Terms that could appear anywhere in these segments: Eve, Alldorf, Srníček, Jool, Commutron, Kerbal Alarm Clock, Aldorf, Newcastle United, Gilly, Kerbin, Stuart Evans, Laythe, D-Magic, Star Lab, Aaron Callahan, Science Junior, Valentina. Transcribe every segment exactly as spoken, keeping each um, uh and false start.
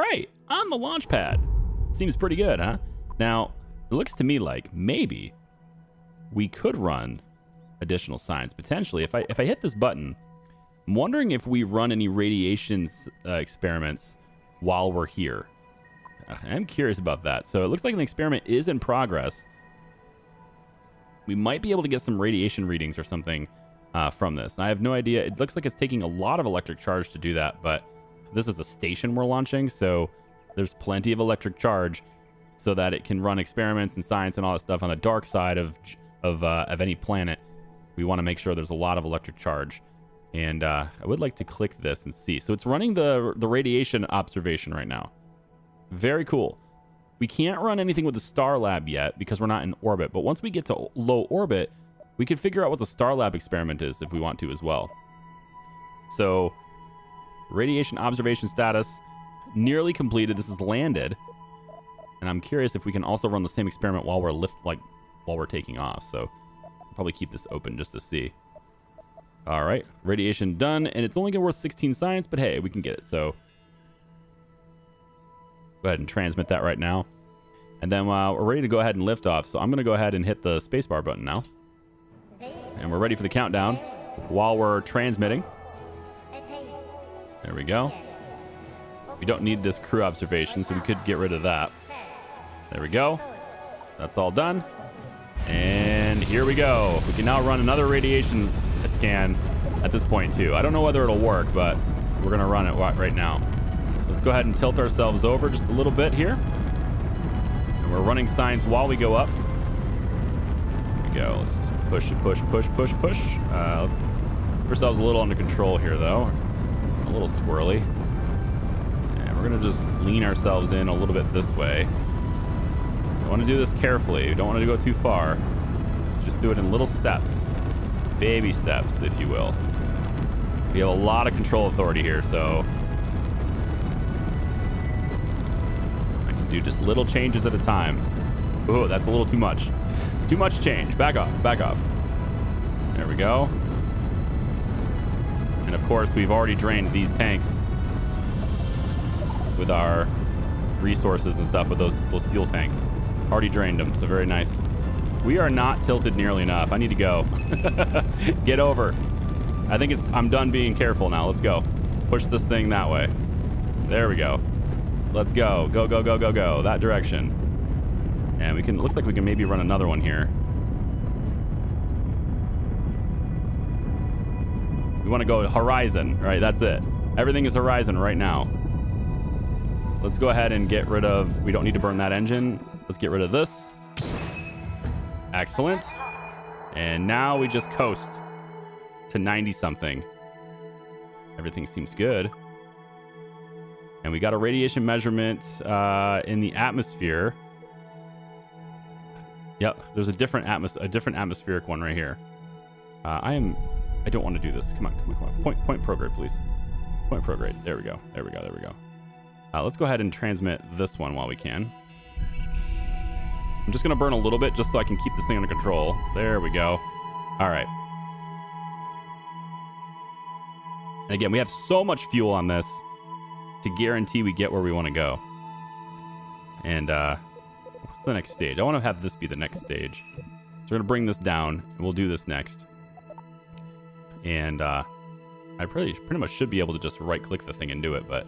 All right, on the launch pad. Seems pretty good, huh? Now, it looks to me like maybe we could run additional science, potentially. If I, if I hit this button, I'm wondering if we run any radiation uh, experiments while we're here. I'm curious about that. So it looks like an experiment is in progress. We might be able to get some radiation readings or something uh, from this. I have no idea. It looks like it's taking a lot of electric charge to do that, but this is a station we're launching, so there's plenty of electric charge so that it can run experiments and science and all that stuff on the dark side of of, uh, of any planet. We want to make sure there's a lot of electric charge. And uh, I would like to click this and see. So it's running the, the radiation observation right now. Very cool. We can't run anything with the Star Lab yet because we're not in orbit. But once we get to low orbit, we can figure out what the Star Lab experiment is if we want to as well. So radiation observation status nearly completed. This is landed. And I'm curious if we can also run the same experiment while we're lift, like while we're taking off. So I'll probably keep this open just to see. All right, radiation done, and it's only gonna worth sixteen science, but hey, we can get it. So go ahead and transmit that right now. And then uh, we're ready to go ahead and lift off. So I'm gonna go ahead and hit the spacebar button now. And we're ready for the countdown while we're transmitting. There we go. We don't need this crew observation, so we could get rid of that. There we go. That's all done. And here we go. We can now run another radiation scan at this point too. I don't know whether it'll work, but we're gonna run it right now. Let's go ahead and tilt ourselves over just a little bit here. And we're running science while we go up. There we go. Let's just push, push, push, push, push. Uh, let's get ourselves a little under control here though. A little swirly. And we're gonna just lean ourselves in a little bit this way. We wanna do this carefully. We don't wanna go too far. Just do it in little steps. Baby steps, if you will. We have a lot of control authority here, so I can do just little changes at a time. Oh, that's a little too much. Too much change. Back off, back off. There we go. And of course, we've already drained these tanks with our resources and stuff with those, those fuel tanks. Already drained them, so very nice. We are not tilted nearly enough. I need to go. Get over. I think it's, I'm done being careful now. Let's go. Push this thing that way. There we go. Let's go. Go, go, go, go, go. That direction. And we can, it looks like we can maybe run another one here. We want to go horizon, right? That's it. Everything is horizon right now. Let's go ahead and get rid of, we don't need to burn that engine. Let's get rid of this. Excellent. And now we just coast to ninety something. Everything seems good. And we got a radiation measurement uh, in the atmosphere. Yep, there's a different atmos a different atmospheric one right here. Uh, I am. I don't want to do this. Come on, come on, come on. Point, point prograde, please. Point prograde. There we go. There we go. There we go. Uh, let's go ahead and transmit this one while we can. I'm just going to burn a little bit just so I can keep this thing under control. There we go. All right. And again, we have so much fuel on this to guarantee we get where we want to go. And uh, what's the next stage? I want to have this be the next stage. So we're going to bring this down and we'll do this next. And uh, I pretty, pretty much should be able to just right click the thing and do it, but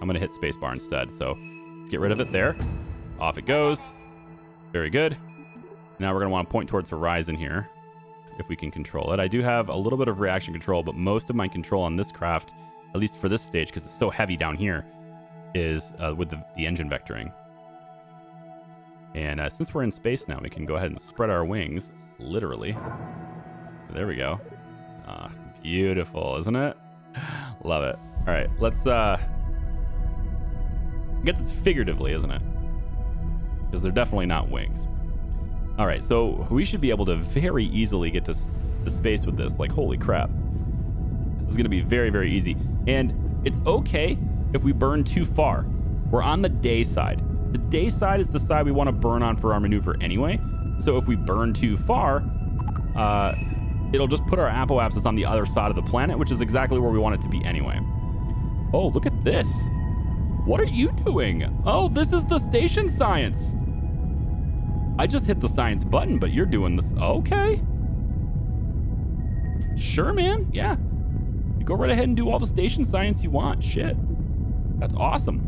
I'm going to hit spacebar instead. So get rid of it there. Off it goes. Very good. Now we're going to want to point towards horizon here if we can control it. I do have a little bit of reaction control, but most of my control on this craft, at least for this stage, because it's so heavy down here, is uh, with the, the engine vectoring. And uh, since we're in space now, we can go ahead and spread our wings, literally. There we go. Ah, beautiful, isn't it? Love it. All right, let's... Uh, I guess it's figuratively, isn't it? Because they're definitely not wings. All right, so we should be able to very easily get to the space with this. Like, holy crap. This is going to be very, very easy. And it's okay if we burn too far. We're on the day side. The day side is the side we want to burn on for our maneuver anyway. So if we burn too far, uh, it'll just put our apoapsis on the other side of the planet, which is exactly where we want it to be anyway. Oh, look at this. What are you doing? Oh, this is the station science. I just hit the science button, but you're doing this. Okay. Sure, man. Yeah. You go right ahead and do all the station science you want. Shit. That's awesome.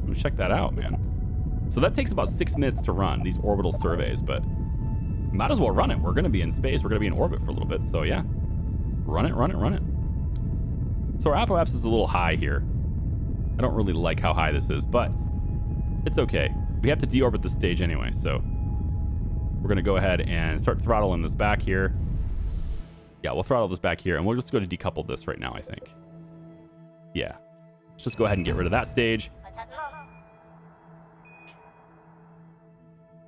I'm gonna check that out, man. So that takes about six minutes to run, these orbital surveys, but might as well run it. We're gonna be in space. We're gonna be in orbit for a little bit. So yeah, run it, run it, run it. So our apoapsis is a little high here. I don't really like how high this is, but it's okay. We have to deorbit the stage anyway, so we're gonna go ahead and start throttling this back here. Yeah, we'll throttle this back here, and we're just gonna decouple this right now, I think. Yeah, let's just go ahead and get rid of that stage.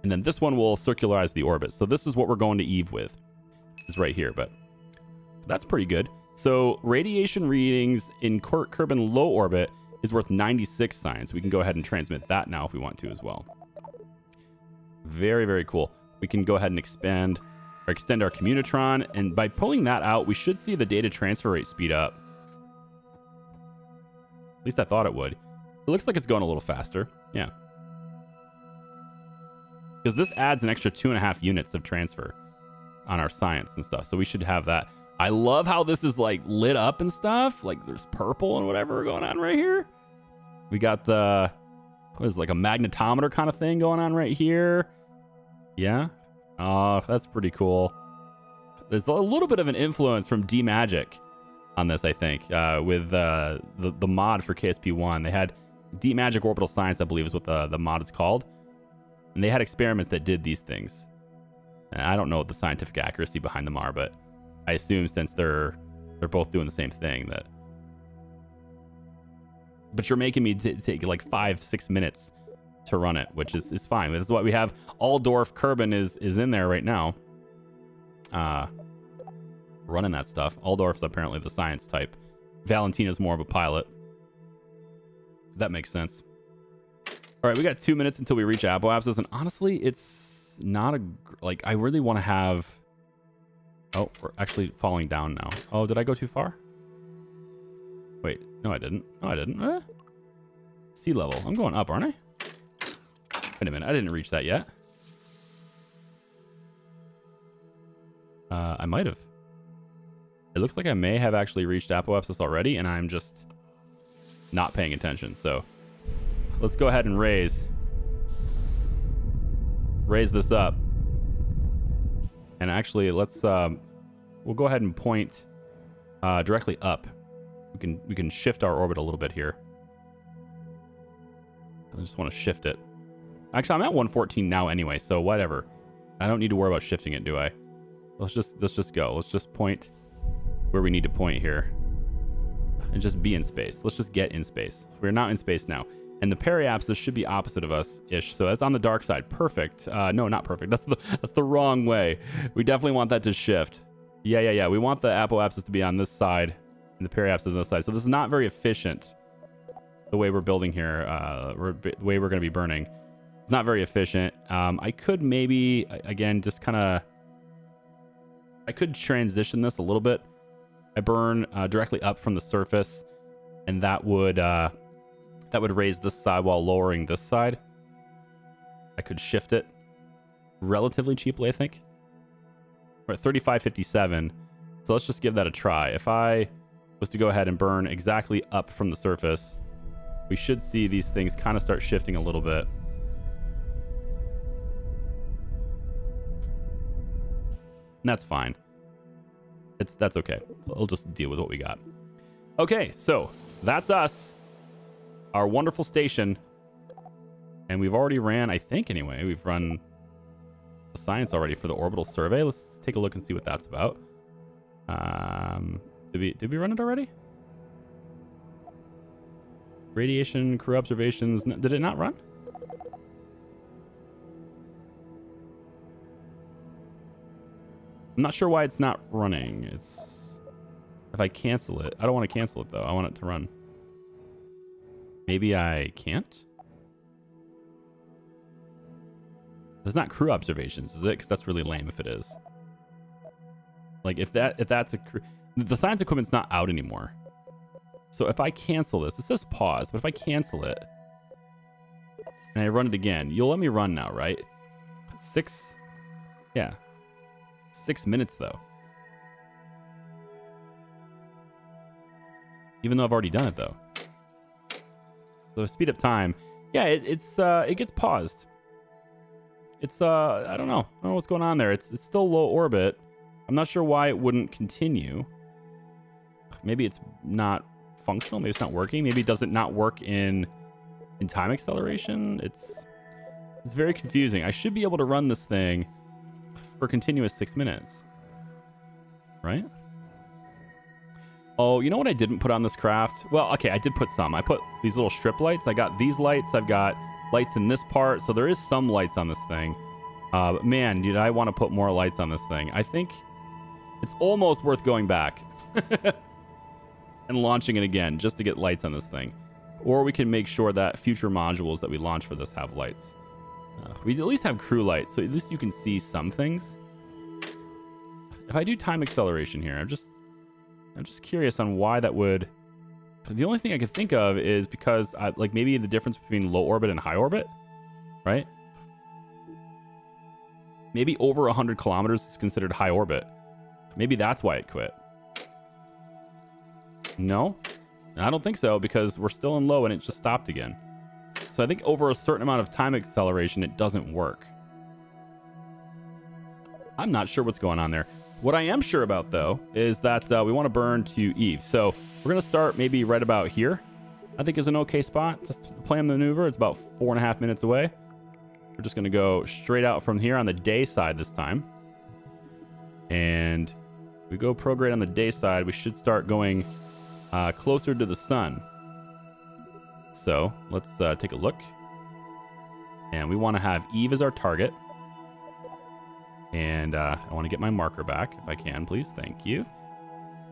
And then this one will circularize the orbit. So this is what we're going to Eve with, is right here, but that's pretty good. So radiation readings in Kerbin low orbit is worth ninety-six science. We can go ahead and transmit that now if we want to as well. Very, very cool. We can go ahead and expand or extend our commutron, and by pulling that out, we should see the data transfer rate speed up. At least I thought it would. It looks like it's going a little faster. Yeah. Because this adds an extra two and a half units of transfer on our science and stuff. So we should have that. I love how this is like lit up and stuff. Like there's purple and whatever going on right here. We got the, what is it, like a magnetometer kind of thing going on right here. Yeah. Oh, that's pretty cool. There's a little bit of an influence from D-Magic on this, I think, uh, with uh, the, the mod for K S P one. They had D-Magic Orbital Science, I believe is what the, the mod is called. And they had experiments that did these things. And I don't know what the scientific accuracy behind them are, but I assume since they're they're both doing the same thing that. But you're making me t take like five six minutes to run it, which is is fine. This is why we have Alldorf Kerbin is is in there right now. Uh, running that stuff. Alldorf's apparently the science type. Valentina's more of a pilot. That makes sense. All right, we got two minutes until we reach apoapsis, and honestly, it's not a like I really want to have. Oh, we're actually falling down now. Oh, did I go too far? Wait, no, I didn't. No, I didn't. Eh. Sea level. I'm going up, aren't I? Wait a minute. I didn't reach that yet. Uh, I might have. It looks like I may have actually reached apoapsis already, and I'm just not paying attention. So let's go ahead and raise. Raise this up. And actually, let's um, we'll go ahead and point uh, directly up. We can we can shift our orbit a little bit here. I just want to shift it. Actually, I'm at one fourteen now anyway, so whatever. I don't need to worry about shifting it, do I? Let's just let's just go. Let's just point where we need to point here, and just be in space. Let's just get in space. We're not in space now, and the periapsis should be opposite of us ish. So that's on the dark side. Perfect. Uh, no, not perfect. That's the, that's the wrong way. We definitely want that to shift. Yeah, yeah, yeah. We want the apoapsis to be on this side and the periapsis on this side. So this is not very efficient. The way we're building here, uh, we're, the way we're going to be burning. It's not very efficient. Um, I could maybe, again, just kind of, I could transition this a little bit. I burn uh, directly up from the surface, and that would, uh, that would raise this side while lowering this side. I could shift it relatively cheaply, I think. We're at thirty-five fifty-seven, so let's just give that a try. If I was to go ahead and burn exactly up from the surface, we should see these things kind of start shifting a little bit. And that's fine. It's, that's okay. We'll just deal with what we got. Okay, so that's us. Our wonderful station, and we've already ran, I think anyway, we've run the science already for the orbital survey. Let's take a look and see what that's about. Um, did we, did we run it already? Radiation, crew observations, did it not run? I'm not sure why it's not running. It's, if I cancel it, I don't want to cancel it though. I want it to run. Maybe I can't? That's not crew observations, is it? Because that's really lame if it is. Like, if that if that's a crew... The science equipment's not out anymore. So if I cancel this, it says pause, but if I cancel it and I run it again, you'll let me run now, right? Six, yeah. Six minutes though. Even though I've already done it though. So speed up time. Yeah, it, it's uh, it gets paused. It's uh, I don't know. I don't know what's going on there. It's it's still low orbit. I'm not sure why it wouldn't continue. Maybe it's not functional. Maybe it's not working. Maybe it doesn't not work in in time acceleration. It's it's very confusing. I should be able to run this thing for continuous six minutes, right? Oh, you know what I didn't put on this craft? Well, okay, I did put some. I put these little strip lights. I got these lights. I've got lights in this part. So there is some lights on this thing. Uh, but man, dude, I want to put more lights on this thing. I think it's almost worth going back and launching it again just to get lights on this thing. Or we can make sure that future modules that we launch for this have lights. Uh, we at least have crew lights, so at least you can see some things. If I do time acceleration here, I'm just... I'm just curious on why that would... The only thing I could think of is because, I, like, maybe the difference between low orbit and high orbit, right? Maybe over one hundred kilometers is considered high orbit. Maybe that's why it quit. No? I don't think so, because we're still in low and it just stopped again. So I think over a certain amount of time acceleration, it doesn't work. I'm not sure what's going on there. What I am sure about, though, is that uh, we want to burn to Eve. So we're going to start maybe right about here. I think is an okay spot. Just plan the maneuver. It's about four and a half minutes away. We're just going to go straight out from here on the day side this time. And we go prograde on the day side. We should start going uh, closer to the sun. So let's uh, take a look. And we want to have Eve as our target. And uh, I want to get my marker back if I can, please. Thank you.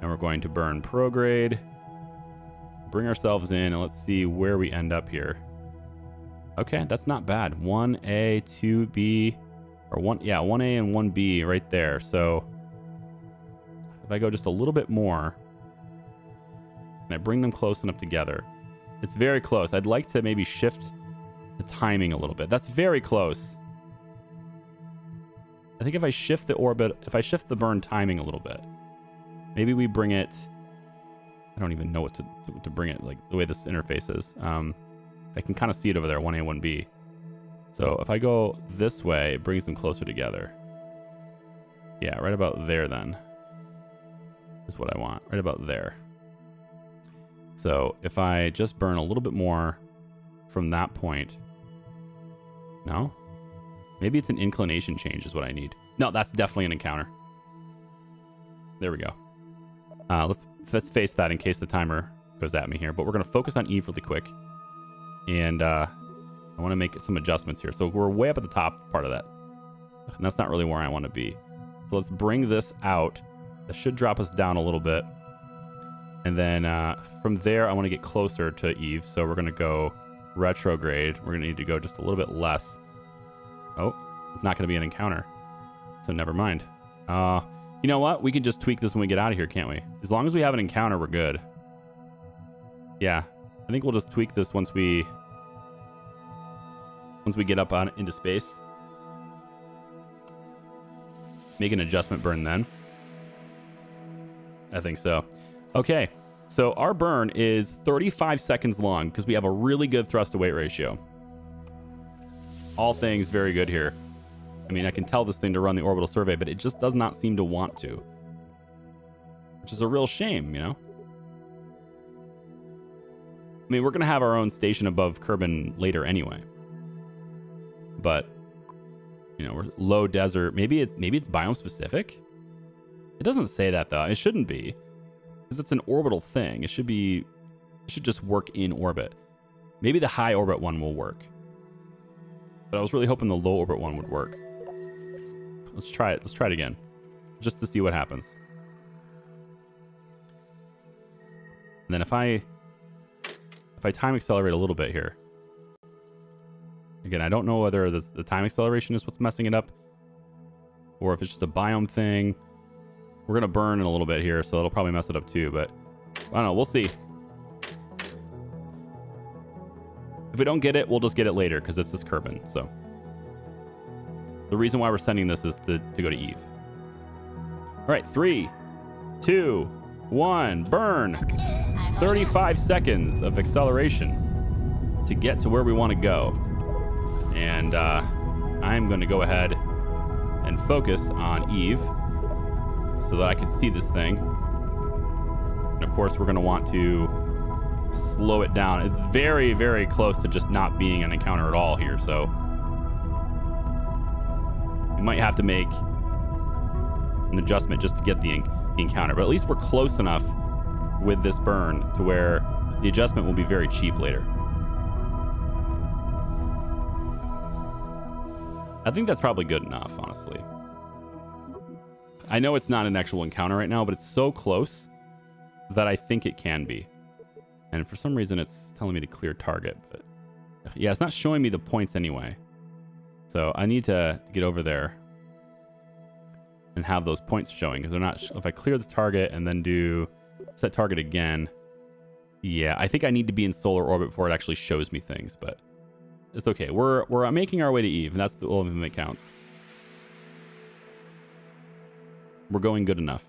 And we're going to burn prograde, bring ourselves in, and let's see where we end up here. Okay, that's not bad. one A, two B, or one, yeah, one A and one B right there. So if I go just a little bit more and I bring them close enough together, it's very close. I'd like to maybe shift the timing a little bit. That's very close. I think if I shift the orbit, if I shift the burn timing a little bit, maybe we bring it, I don't even know what to, to, to bring it, like the way this interface is. Um, I can kind of see it over there, one A, one B. So if I go this way, it brings them closer together. Yeah, right about there then is what I want, right about there. So if I just burn a little bit more from that point, no? Maybe it's an inclination change is what I need. No, that's definitely an encounter. There we go. Uh, let's let's face that in case the timer goes at me here. But we're going to focus on Eve really quick. And uh, I want to make some adjustments here. So we're way up at the top part of that. And that's not really where I want to be. So let's bring this out. That should drop us down a little bit. And then uh, from there, I want to get closer to Eve. So we're going to go retrograde. We're going to need to go just a little bit less. Oh, it's not going to be an encounter. So never mind. Uh, you know what? We can just tweak this when we get out of here, can't we? As long as we have an encounter, we're good. Yeah, I think we'll just tweak this once we once we get up on into space. Make an adjustment burn then. I think so. Okay, so our burn is thirty-five seconds long because we have a really good thrust to weight ratio. All things very good here. I mean, I can tell this thing to run the orbital survey, but it just does not seem to want to. Which is a real shame, you know? I mean, we're going to have our own station above Kerbin later anyway. But, you know, we're low desert. Maybe it's maybe it's biome specific? It doesn't say that, though. It shouldn't be. Because it's an orbital thing. It should be... It should just work in orbit. Maybe the high orbit one will work. But I was really hoping the low orbit one would work. Let's try it. Let's try it again. Just to see what happens. And then if I... If I time accelerate a little bit here. Again, I don't know whether this, the time acceleration is what's messing it up. Or if it's just a biome thing. We're going to burn in a little bit here, so that'll probably mess it up too. But I don't know. We'll see. If we don't get it, we'll just get it later because it's this Kerbin. So the reason why we're sending this is to, to go to Eve. All right, three, two, one, burn. thirty-five seconds of acceleration to get to where we want to go. And uh, I'm going to go ahead and focus on Eve so that I can see this thing. And of course, we're going to want to slow it down. It's very, very close to just not being an encounter at all here. So we might have to make an adjustment just to get the, the encounter. But at least we're close enough with this burn to where the adjustment will be very cheap later. I think that's probably good enough, honestly. I know it's not an actual encounter right now, but it's so close that I think it can be. And for some reason, it's telling me to clear target. But yeah, it's not showing me the points anyway. So I need to get over there and have those points showing, because they're not. If I clear the target and then do set target again, yeah, I think I need to be in solar orbit before it actually shows me things. But it's okay. We're we're making our way to Eve, and that's the only thing that counts. We're going good enough.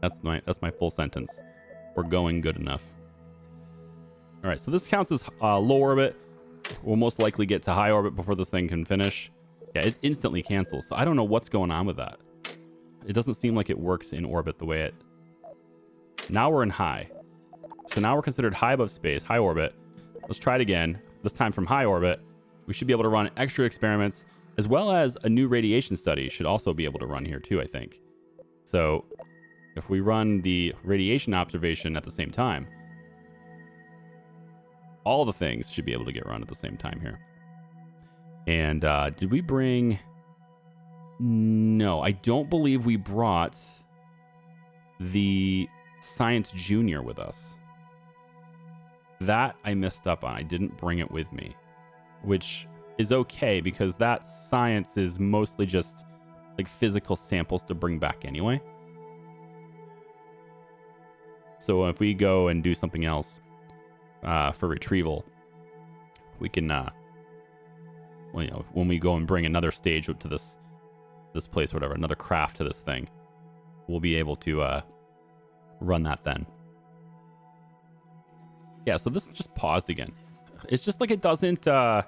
That's my that's my full sentence. We're going good enough. All right, so this counts as uh, low orbit. We'll most likely get to high orbit before this thing can finish. Yeah, it instantly cancels. So I don't know what's going on with that. It doesn't seem like it works in orbit the way it... Now we're in high. So now we're considered high above space, high orbit. Let's try it again. This time from high orbit, we should be able to run extra experiments, as well as a new radiation study should also be able to run here too, I think. So if we run the radiation observation at the same time, all the things should be able to get run at the same time here. And uh, did we bring... No, I don't believe we brought the Science Junior with us. That I messed up on. I didn't bring it with me, which is okay because that science is mostly just like physical samples to bring back anyway. So if we go and do something else uh, for retrieval, we can, uh, well, you know, when we go and bring another stage up to this, this place, whatever, another craft to this thing, we'll be able to uh, run that then. Yeah, so this is just paused again. It's just like it doesn't, uh,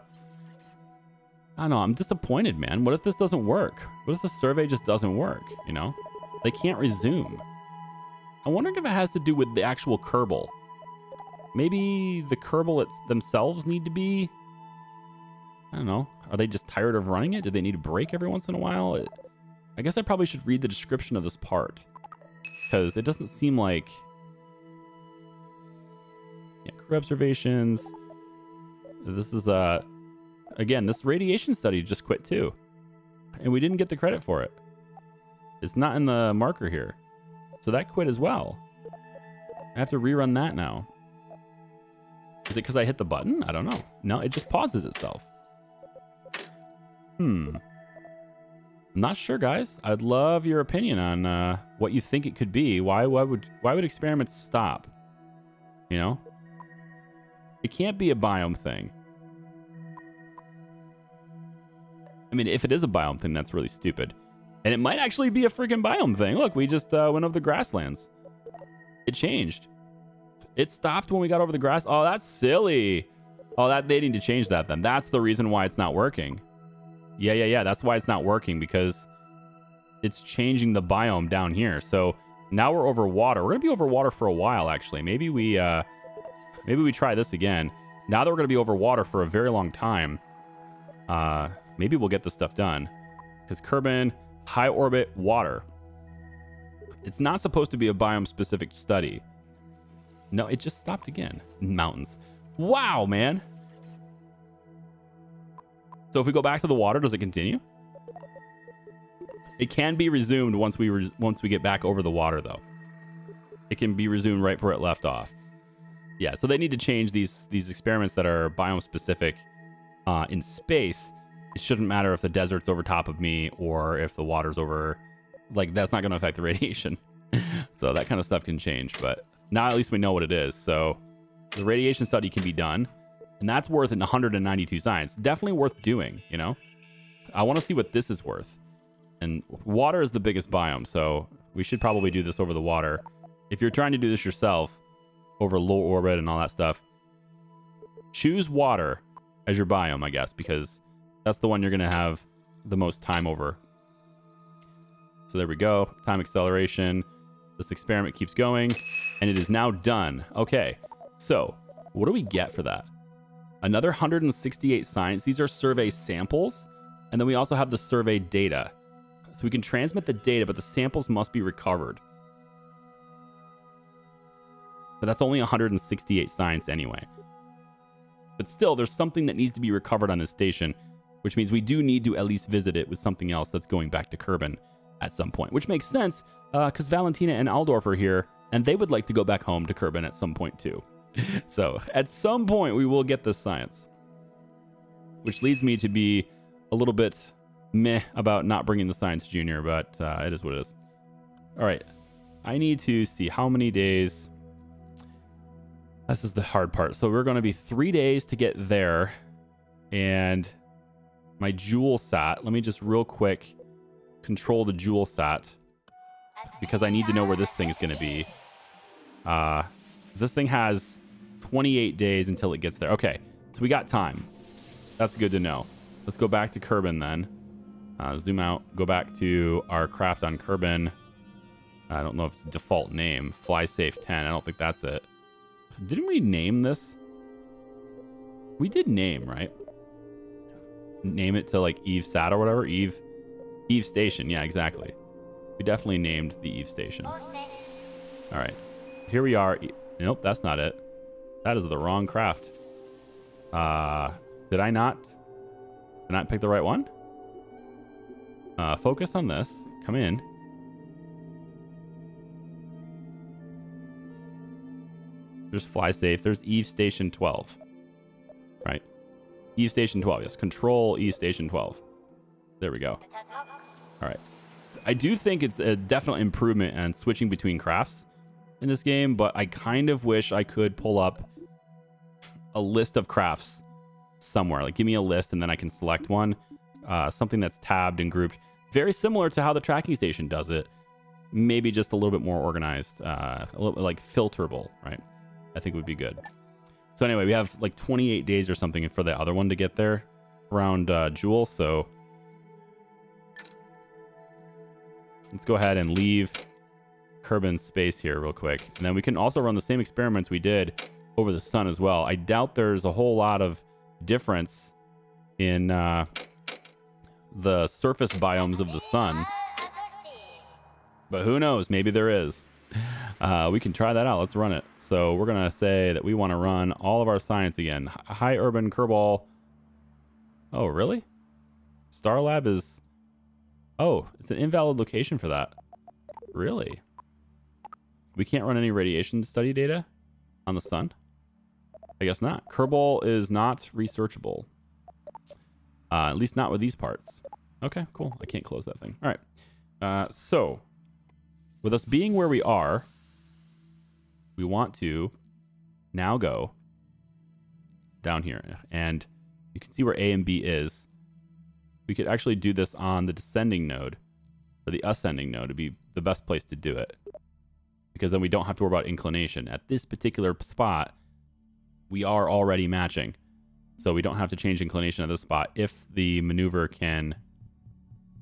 I don't know, I'm disappointed, man. What if this doesn't work? What if the survey just doesn't work, you know? They can't resume. I'm wondering if it has to do with the actual Kerbal. Maybe the Kerbal it's themselves need to be... I don't know. Are they just tired of running it? Do they need a break every once in a while? It, I guess I probably should read the description of this part. Because it doesn't seem like... Yeah, crew observations. This is, uh... Again, this radiation study just quit too. And we didn't get the credit for it. It's not in the marker here. So that quit as well. I have to rerun that now. Is it because I hit the button? I don't know. No, it just pauses itself. Hmm. I'm not sure, guys. I'd love your opinion on uh, what you think it could be. Why, why would, why would experiments stop? You know? It can't be a biome thing. I mean, if it is a biome thing, that's really stupid. And it might actually be a freaking biome thing. Look, we just uh, went over the grasslands. It changed. It stopped when we got over the grass. Oh, that's silly. Oh, that they need to change that then. That's the reason why it's not working. Yeah, yeah, yeah. That's why it's not working, because it's changing the biome down here. So now we're over water. We're going to be over water for a while, actually. Maybe we, uh, maybe we try this again. Now that we're going to be over water for a very long time, uh, maybe we'll get this stuff done. Because Kerbin... high orbit water. It's not supposed to be a biome specific study. No, it just stopped again. Mountains. Wow, man. So if we go back to the water, does it continue? It can be resumed once we res once we get back over the water, though. It can be resumed right where it left off. Yeah, so they need to change these these experiments that are biome specific uh, in space. It shouldn't matter if the desert's over top of me or if the water's over, like, that's not going to affect the radiation. So that kind of stuff can change, but now at least we know what it is. So the radiation study can be done. And that's worth one hundred ninety-two science. Definitely worth doing, you know? I want to see what this is worth. And water is the biggest biome, so we should probably do this over the water. If you're trying to do this yourself, over low orbit and all that stuff, choose water as your biome, I guess, because that's the one you're going to have the most time over. So there we go. Time acceleration. This experiment keeps going, and it is now done. Okay, so what do we get for that? Another one hundred sixty-eight science. These are survey samples, and then we also have the survey data. So we can transmit the data, but the samples must be recovered. But that's only one hundred sixty-eight science anyway. But still, there's something that needs to be recovered on this station, which means we do need to at least visit it with something else that's going back to Kerbin at some point, which makes sense because uh, Valentina and Aldorf are here, and they would like to go back home to Kerbin at some point too. So at some point, we will get this science, which leads me to be a little bit meh about not bringing the Science Junior, but uh, it is what it is. All right, I need to see how many days. This is the hard part. So we're going to be three days to get there, and my Jool sat. Let me just real quick control the Jool sat because I need to know where this thing is going to be. Uh, this thing has twenty-eight days until it gets there. Okay, so we got time. That's good to know. Let's go back to Kerbin then. Uh, zoom out, go back to our craft on Kerbin. I don't know if it's default name, Fly Safe ten. I don't think that's it. Didn't we name this? We did name, right? Name it to like Eve Sat or whatever. Eve, Eve Station. Yeah, exactly. We definitely named the Eve Station. All right, here we are. Nope, that's not it. That is the wrong craft. Uh, did I not? Did I not pick the right one? Uh, focus on this. Come in. There's Fly Safe. There's Eve Station twelve. Right? Eve Station twelve. Yes. Control Eve Station twelve. There we go. All right. I do think it's a definite improvement on switching between crafts in this game, but I kind of wish I could pull up a list of crafts somewhere. Like, give me a list and then I can select one. Uh, something that's tabbed and grouped. Very similar to how the tracking station does it. Maybe just a little bit more organized. Uh, a little, like, filterable, right? I think would be good. So anyway, we have like twenty-eight days or something for the other one to get there around uh, Jool. So let's go ahead and leave Kerbin's space here real quick. And then we can also run the same experiments we did over the sun as well. I doubt there's a whole lot of difference in uh, the surface biomes of the sun, but who knows? Maybe there is. Uh, we can try that out. Let's run it. So we're going to say that we want to run all of our science again. High Urban Kerbal. Oh, really? Star Lab is... Oh, it's an invalid location for that. Really? We can't run any radiation study data on the sun? I guess not. Kerbal is not researchable. Uh, at least not with these parts. Okay, cool. I can't close that thing. All right. Uh, so... With us being where we are, we want to now go down here. And you can see where A and B is. We could actually do this on the descending node, or the ascending node. It'd be the best place to do it, because then we don't have to worry about inclination. At this particular spot, we are already matching. So we don't have to change inclination at this spot if the maneuver can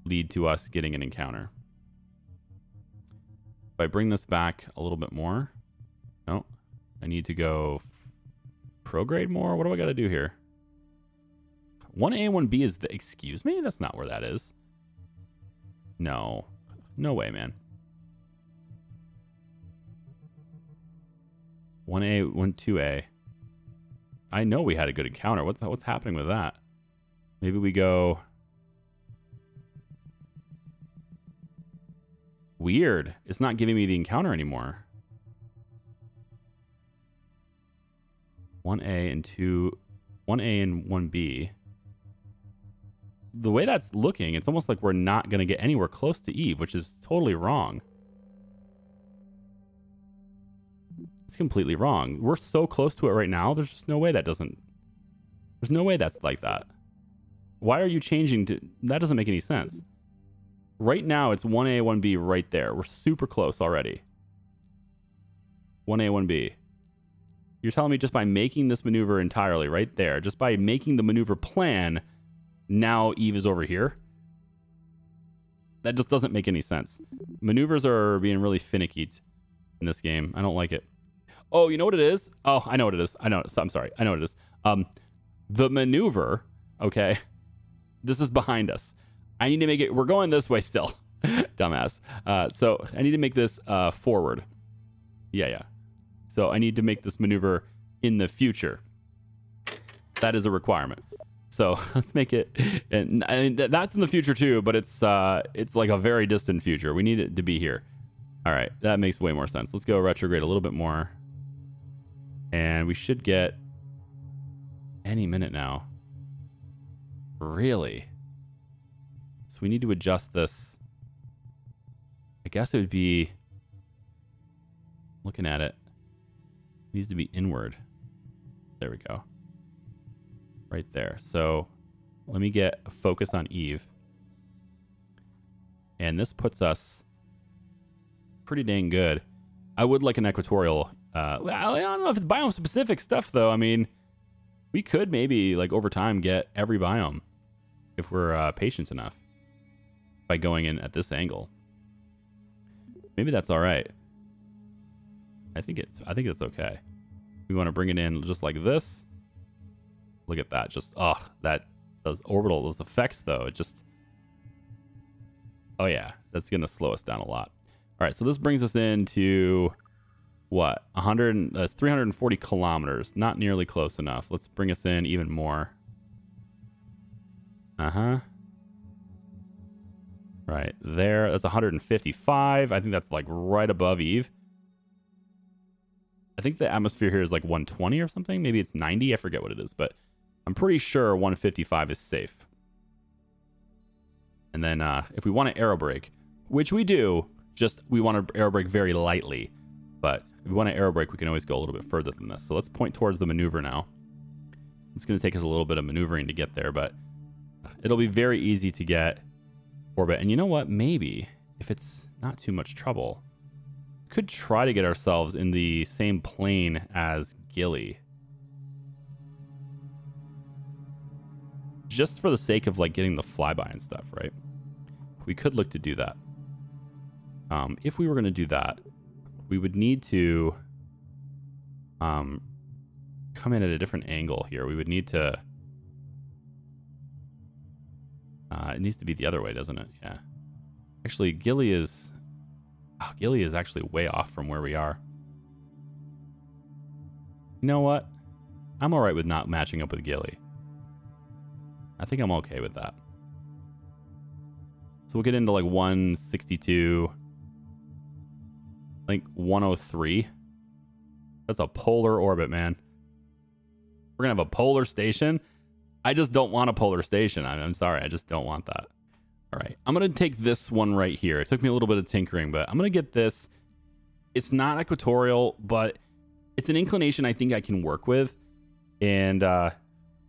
lead to us getting an encounter. If I bring this back a little bit more, no, I need to go prograde more. What do I got to do here? one A and one B is the, excuse me? That's not where that is. No, no way, man. one A, one, two A. I know we had a good encounter. What's, what's happening with that? Maybe we go... Weird. It's not giving me the encounter anymore. one A and two, one A and one B. The way that's looking, it's almost like we're not going to get anywhere close to Eve, which is totally wrong. It's completely wrong. We're so close to it right now. There's just no way that doesn't There's no way that's like that. Why are you changing to... That doesn't make any sense. Right now, it's one A, one B right there. We're super close already. one A, one B. You're telling me just by making this maneuver entirely right there, just by making the maneuver plan, now Eve is over here? That just doesn't make any sense. Maneuvers are being really finicky in this game. I don't like it. Oh, you know what it is? Oh, I know what it is. I know. I'm sorry. I know what it is. Um, the maneuver, okay, this is behind us. I need to make it... We're going this way still. Dumbass. Uh, so I need to make this uh, forward. Yeah, yeah. So I need to make this maneuver in the future. That is a requirement. So let's make it... And, and that's in the future too, but it's, uh, it's like a very distant future. We need it to be here. All right. That makes way more sense. Let's go retrograde a little bit more. And we should get any minute now. Really? So we need to adjust this. I guess it would be... Looking at it, it needs to be inward. There we go. Right there. So let me get a focus on Eve. And this puts us pretty dang good. I would like an equatorial... Uh, I don't know if it's biome-specific stuff, though. I mean, we could maybe, like, over time get every biome if we're uh, patient enough by going in at this angle. Maybe that's all right. I think it's, I think it's okay. We want to bring it in just like this. Look at that. Just, oh, that, those orbital, those effects, though. It just, oh, yeah. That's going to slow us down a lot. All right, so this brings us into... What? one hundred, that's three hundred forty kilometers. Not nearly close enough. Let's bring us in even more. Uh-huh. Right there. That's one hundred fifty-five. I think that's like right above Eve. I think the atmosphere here is like one twenty or something. Maybe it's ninety. I forget what it is, but I'm pretty sure one fifty-five is safe. And then uh, if we want to aerobrake, which we do, just we want to aerobrake very lightly. But if we want to aerobrake, we can always go a little bit further than this. So let's point towards the maneuver now. It's going to take us a little bit of maneuvering to get there, but it'll be very easy to get orbit. And you know what? Maybe, if it's not too much trouble, we could try to get ourselves in the same plane as Gilly. Just for the sake of, like, getting the flyby and stuff, right? We could look to do that. Um, if we were going to do that, we would need to um, come in at a different angle here. We would need to, uh, it needs to be the other way, doesn't it? Yeah. Actually, Gilly is, oh, Gilly is actually way off from where we are. You know what? I'm all right with not matching up with Gilly. I think I'm okay with that. So we'll get into like one sixty-two. I think one oh three. That's a polar orbit, man. We're gonna have a polar station. I just don't want a polar station. I'm, I'm sorry, I just don't want that. All right, I'm gonna take this one right here. It took me a little bit of tinkering, but I'm gonna get this. It's not equatorial, but it's an inclination I think I can work with. And uh,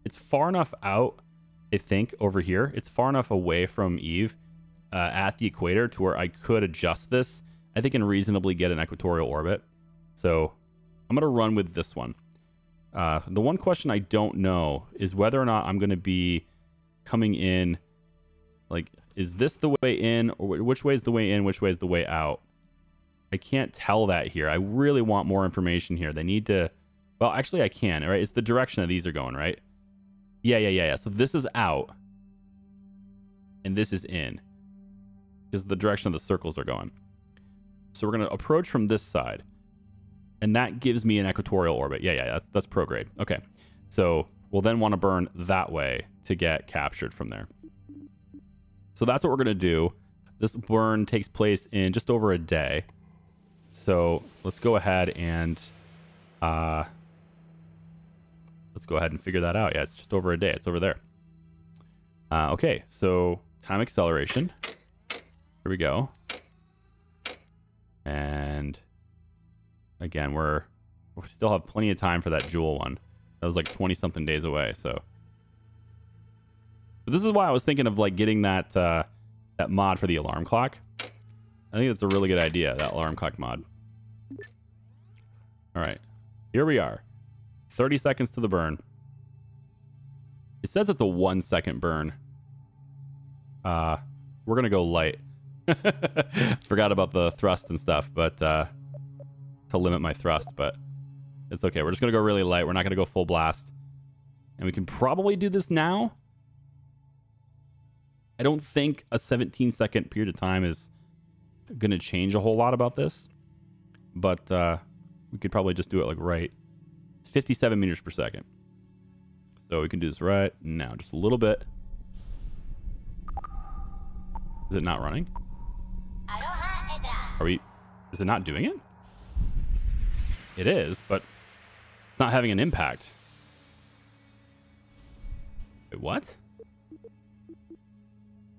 it's far enough out, I think, over here. It's far enough away from Eve uh, at the equator to where I could adjust this. I think I can reasonably get an equatorial orbit. So I'm going to run with this one. Uh, the one question I don't know is whether or not I'm going to be coming in. Like, is this the way in? Or which way is the way in? Which way is the way out? I can't tell that here. I really want more information here. They need to... Well, actually, I can, right? It's the direction that these are going, right? Yeah, yeah, yeah, yeah. So this is out. And this is in. Because the direction of the circles are going. So we're going to approach from this side, and that gives me an equatorial orbit. Yeah, yeah, that's, that's prograde. Okay, so we'll then want to burn that way to get captured from there. So that's what we're going to do. This burn takes place in just over a day. So let's go ahead and uh, let's go ahead and figure that out. Yeah, it's just over a day. It's over there. Uh, okay, so time acceleration. Here we go. And again, we're we still have plenty of time for that Jool one. That was like twenty something days away. So But this is why I was thinking of like getting that uh, that mod for the alarm clock. I think that's a really good idea, that alarm clock mod. All right, here we are. thirty seconds to the burn. It says it's a one second burn. Uh, we're gonna go light. Forgot about the thrust and stuff, but uh, to limit my thrust, but it's okay. We're just gonna go really light. We're not gonna go full blast. And we can probably do this now. I don't think a seventeen second period of time is gonna change a whole lot about this, but uh, we could probably just do it like right. It's fifty-seven meters per second. So we can do this right now, just a little bit. Is it not running? Are we, is it not doing it? It is, but it's not having an impact. Wait, what?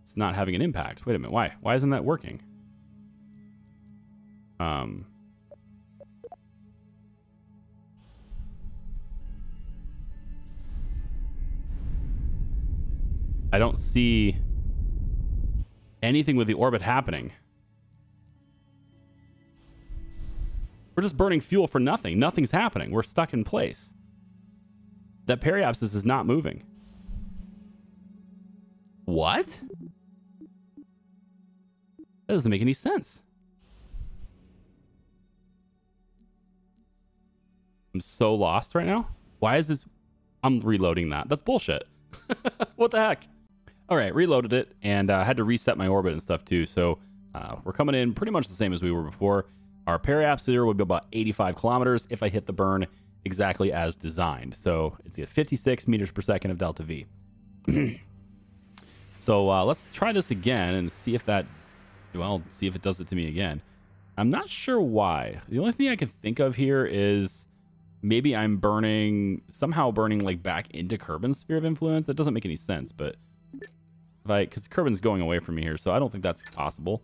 It's not having an impact. Wait a minute, why? Why isn't that working? Um. I don't see anything with the orbit happening. We're just burning fuel for nothing. Nothing's happening. We're stuck in place. That periapsis is not moving. What? That doesn't make any sense. I'm so lost right now. Why is this? I'm reloading that. That's bullshit. What the heck? All right, reloaded it, and I uh, had to reset my orbit and stuff too. So uh, we're coming in pretty much the same as we were before. Our periapsis here would be about eighty-five kilometers if I hit the burn exactly as designed. So it's at fifty-six meters per second of delta V. So uh, let's try this again and see if that, well, see if it does it to me again. I'm not sure why. The only thing I can think of here is maybe I'm burning, somehow burning like back into Kerbin's sphere of influence. That doesn't make any sense, but like, because Kerbin's going away from me here, so I don't think that's possible.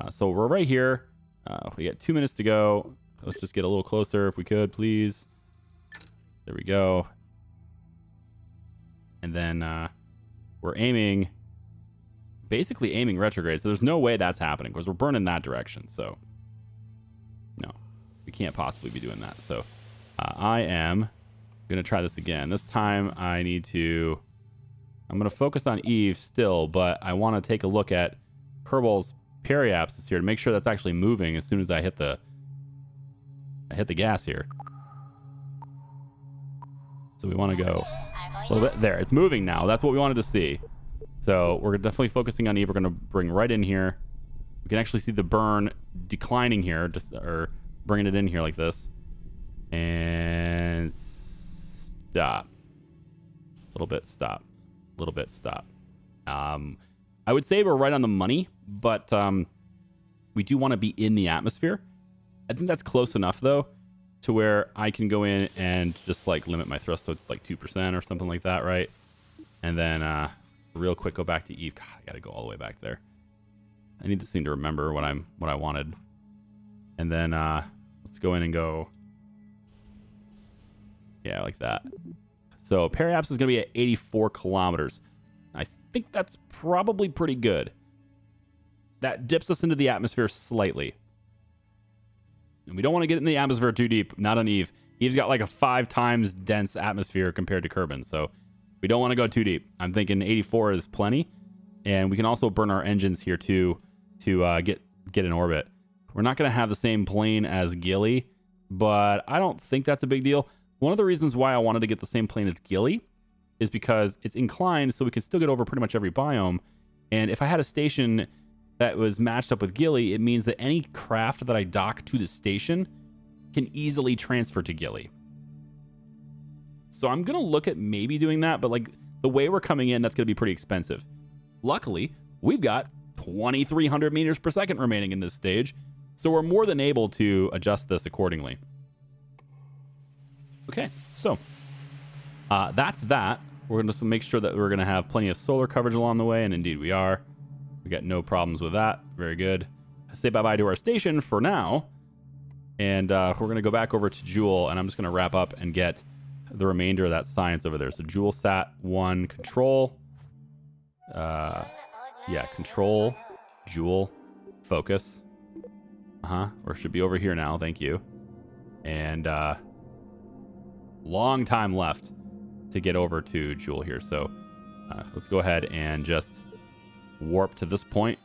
Uh, so we're right here. Uh, we got two minutes to go. Let's just get a little closer if we could, please. There we go. And then uh, we're aiming, basically aiming retrograde. So there's no way that's happening because we're burning that direction. So no, we can't possibly be doing that. So uh, I am going to try this again. This time I need to, I'm going to focus on Eve still, but I want to take a look at Kerbal's periapsis here to make sure that's actually moving as soon as I hit the I hit the gas here. So we want to go a little bit there. It's moving now. That's what we wanted to see. So we're definitely focusing on Eve. We're going to bring right in here. We can actually see the burn declining here, just or bringing it in here like this. And stop. A little bit stop. A little bit stop. Um I would say we're right on the money, but um, we do want to be in the atmosphere. I think that's close enough, though, to where I can go in and just, like, limit my thrust to, like, two percent or something like that, right? And then uh, real quick, go back to Eve. God, I got to go all the way back there. I need this thing to remember what, I'm, what I wanted. And then uh, let's go in and go... Yeah, like that. So periapsis is going to be at eighty-four kilometers. I think that's probably pretty good. That dips us into the atmosphere slightly. And we don't want to get in the atmosphere too deep, not on Eve. Eve's got like a five times dense atmosphere compared to Kerbin, so we don't want to go too deep. I'm thinking eighty-four is plenty. And we can also burn our engines here too to uh, get, get in orbit. We're not going to have the same plane as Gilly, but I don't think that's a big deal. One of the reasons why I wanted to get the same plane as Gilly is because it's inclined, so we can still get over pretty much every biome. And if I had a station that was matched up with Gilly, it means that any craft that I dock to the station can easily transfer to Gilly. So I'm gonna look at maybe doing that, but like the way we're coming in, that's gonna be pretty expensive. Luckily, we've got twenty-three hundred meters per second remaining in this stage, so we're more than able to adjust this accordingly. Okay, so uh, that's that. We're going to make sure that we're going to have plenty of solar coverage along the way, and indeed we are. We got no problems with that. Very good. I say bye-bye to our station for now, and uh, we're going to go back over to Jool, and I'm just going to wrap up and get the remainder of that science over there. So Jool sat one control, Uh, yeah, control, Jool, focus. Uh-huh, or should be over here now, thank you. And uh, long time left to get over to Jool here. So uh, let's go ahead and just warp to this point.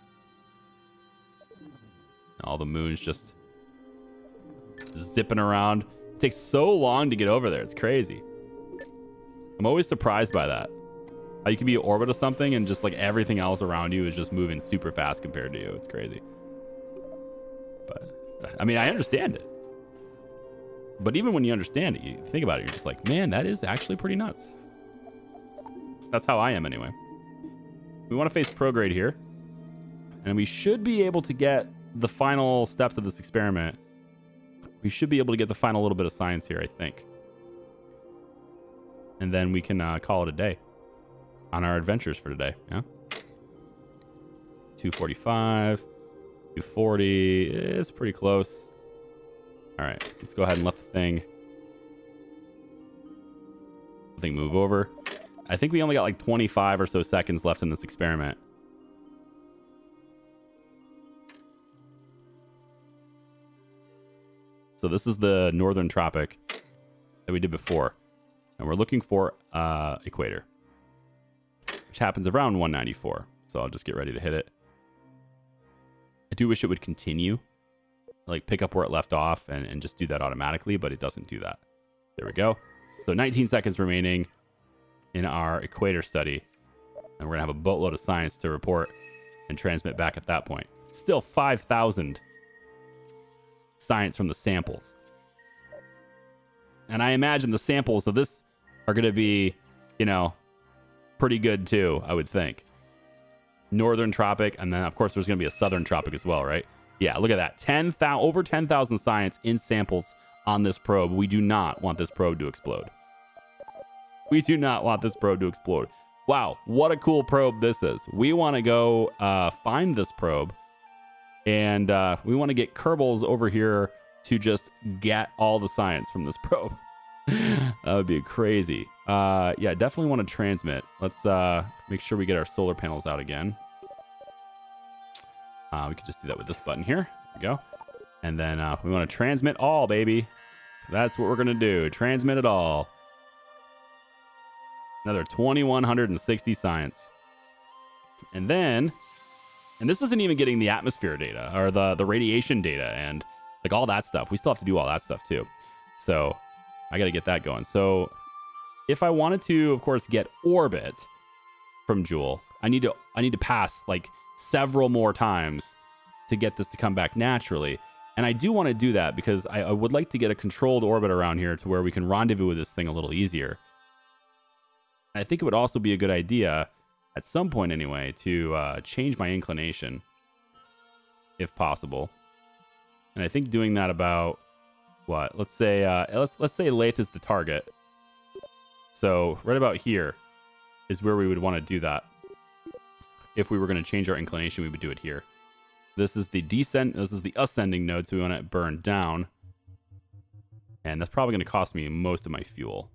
All the moon's just zipping around. It takes so long to get over there. It's crazy. I'm always surprised by that. How you can be in orbit of something and just like everything else around you is just moving super fast compared to you. It's crazy. But I mean, I understand it. But even when you understand it, you think about it, you're just like, man, that is actually pretty nuts. That's how I am anyway. We want to face prograde here. And we should be able to get the final steps of this experiment. We should be able to get the final little bit of science here, I think. And then we can uh, call it a day on our adventures for today. Yeah. two forty-five, two forty, it's pretty close. All right, let's go ahead and let the thing, the thing move over. I think we only got like twenty-five or so seconds left in this experiment. So this is the northern tropic that we did before. And we're looking for uh, equator, which happens around one ninety-four. So I'll just get ready to hit it. I do wish it would continue. Like pick up where it left off and, and just do that automatically, but it doesn't do that. There we go. So nineteen seconds remaining in our equator study. And we're gonna have a boatload of science to report and transmit back at that point. Still five thousand science from the samples. And I imagine the samples of this are gonna be, you know, pretty good too, I would think. Northern tropic, and then of course there's gonna be a southern tropic as well, right? Yeah, look at that. ten thousand, over ten thousand science in samples on this probe. We do not want this probe to explode. We do not want this probe to explode. Wow, what a cool probe this is. We want to go uh, find this probe, and uh, we want to get Kerbals over here to just get all the science from this probe. That would be crazy. Uh, yeah, definitely want to transmit. Let's uh, make sure we get our solar panels out again. Uh, we could just do that with this button here. There we go. And then uh, we want to transmit all, baby. That's what we're going to do. Transmit it all. Another twenty-one sixty science. And then, and this isn't even getting the atmosphere data or the, the radiation data and like all that stuff. We still have to do all that stuff too. So I got to get that going. So if I wanted to, of course, get orbit from Jool, I need to, I need to pass like several more times to get this to come back naturally. And I do want to do that because I, I would like to get a controlled orbit around here to where we can rendezvous with this thing a little easier. And I think it would also be a good idea at some point anyway to uh, change my inclination if possible. And I think doing that about what? Let's say uh, let's let's say Laythe is the target. So right about here is where we would want to do that. If we were going to change our inclination, we would do it here. This is the descent. This is the ascending node, so we want to burn down. And that's probably going to cost me most of my fuel.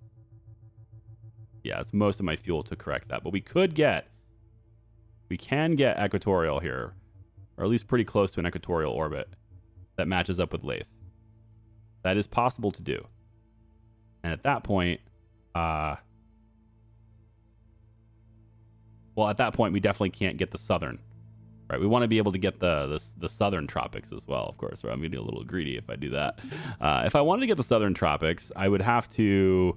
Yeah, it's most of my fuel to correct that. But we could get, we can get equatorial here, or at least pretty close to an equatorial orbit that matches up with Laythe. That is possible to do. And at that point, uh, Well, at that point, we definitely can't get the southern, right? We want to be able to get the, the the southern tropics as well, of course. Right? I'm gonna be a little greedy if I do that. Uh, if I wanted to get the southern tropics, I would have to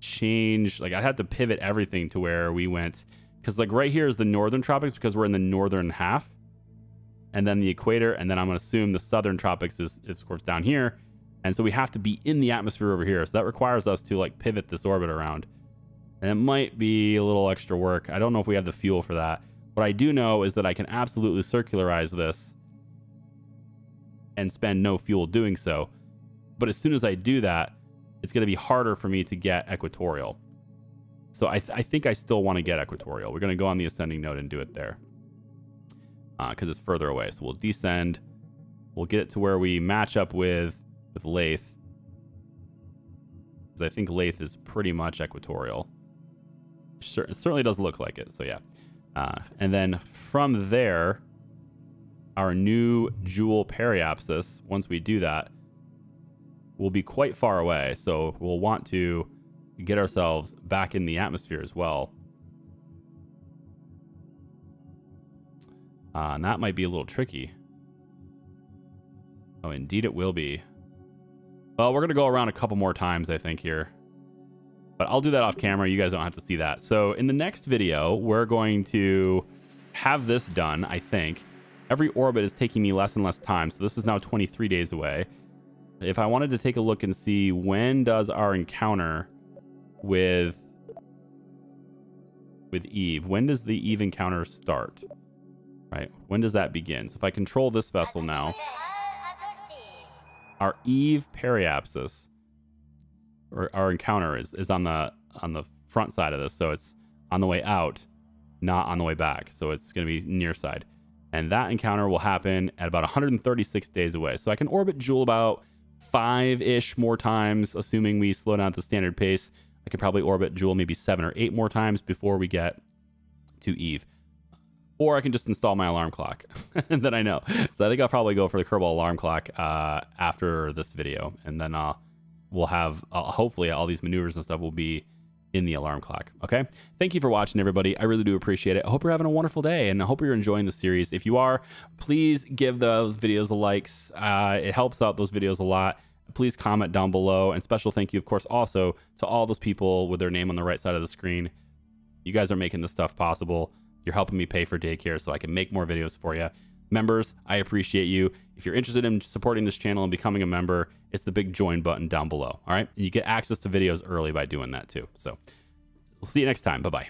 change, like I'd have to pivot everything to where we went, because like right here is the northern tropics because we're in the northern half, and then the equator, and then I'm gonna assume the southern tropics is, is of course down here, and so we have to be in the atmosphere over here. So that requires us to like pivot this orbit around. And it might be a little extra work. I don't know if we have the fuel for that. What I do know is that I can absolutely circularize this and spend no fuel doing so. But as soon as I do that, it's going to be harder for me to get equatorial. So I, th I think I still want to get equatorial. We're going to go on the ascending node and do it there. Because uh, it's further away. So we'll descend. We'll get it to where we match up with, with Laythe. Because I think Laythe is pretty much equatorial. Sure, it certainly doesn't look like it, so yeah. Uh, and then from there, our new Jool periapsis, once we do that, will be quite far away. So we'll want to get ourselves back in the atmosphere as well. Uh, and that might be a little tricky. Oh, indeed it will be. Well, we're going to go around a couple more times, I think, here. But I'll do that off camera. You guys don't have to see that. So in the next video, we're going to have this done, I think. Every orbit is taking me less and less time. So this is now twenty-three days away. If I wanted to take a look and see when does our encounter with, with Eve, when does the Eve encounter start? Right? When does that begin? So if I control this vessel now, our Eve periapsis, or our encounter is, is on the on the front side of this, so it's on the way out, not on the way back. So it's going to be near side. And that encounter will happen at about one hundred thirty-six days away. So I can orbit Jool about five-ish more times, assuming we slow down at the standard pace. I could probably orbit Jool maybe seven or eight more times before we get to Eve. Or I can just install my alarm clock, and then I know. So I think I'll probably go for the Kerbal Alarm Clock uh, after this video, and then I'll, we'll have, uh, hopefully, all these maneuvers and stuff will be in the alarm clock. Okay, thank you for watching, everybody. I really do appreciate it. I hope you're having a wonderful day, and I hope you're enjoying the series. If you are, please give those videos the likes. Uh, it helps out those videos a lot. Please comment down below, and special thank you, of course, also to all those people with their name on the right side of the screen. You guys are making this stuff possible. You're helping me pay for daycare so I can make more videos for you. Members, I appreciate you. If you're interested in supporting this channel and becoming a member, it's the big join button down below. All right. You get access to videos early by doing that too. So we'll see you next time. Bye-bye.